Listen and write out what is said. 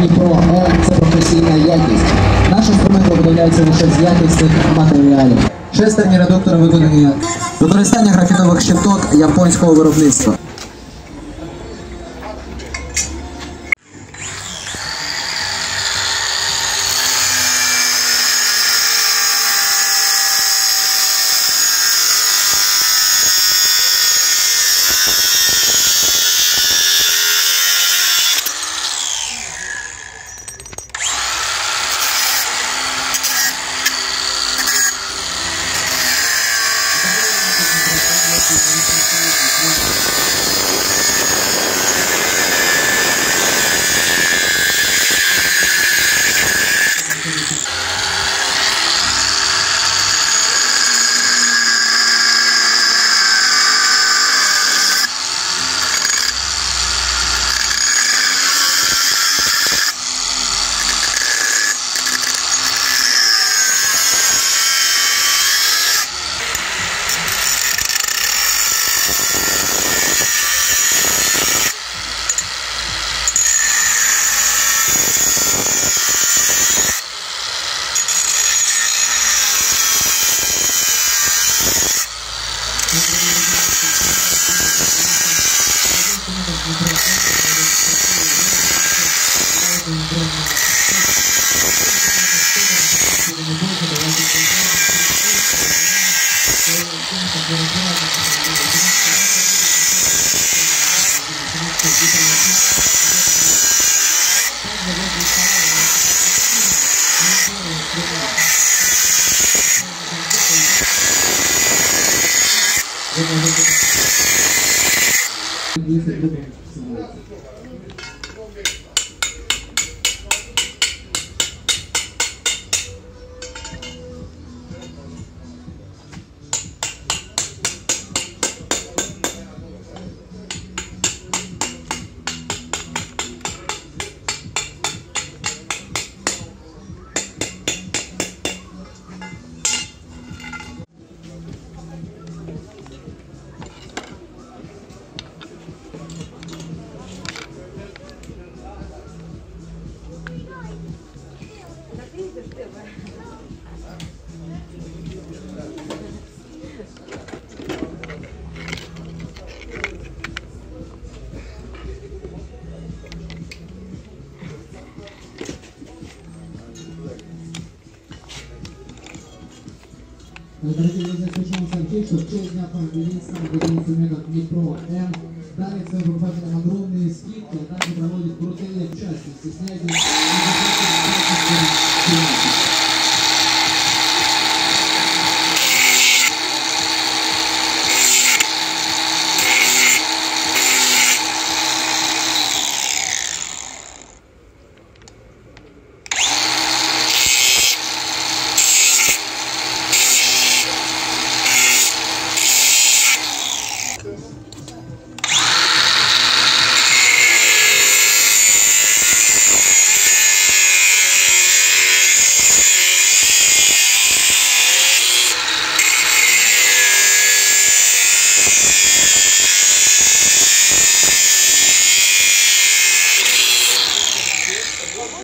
Дніпро-М – це професійна якість. Наша струнка виділяється лише з якісних матеріалів. Шестерні редуктори виконані використання графітових щиток японського виробництва. Дорогие друзья, совершенно сообщить, что в честь дня победителя выделяется метод Днепро-М. Далее, к своим покупателям огромные скидки, а также проводят крутые части. Стесняйтесь.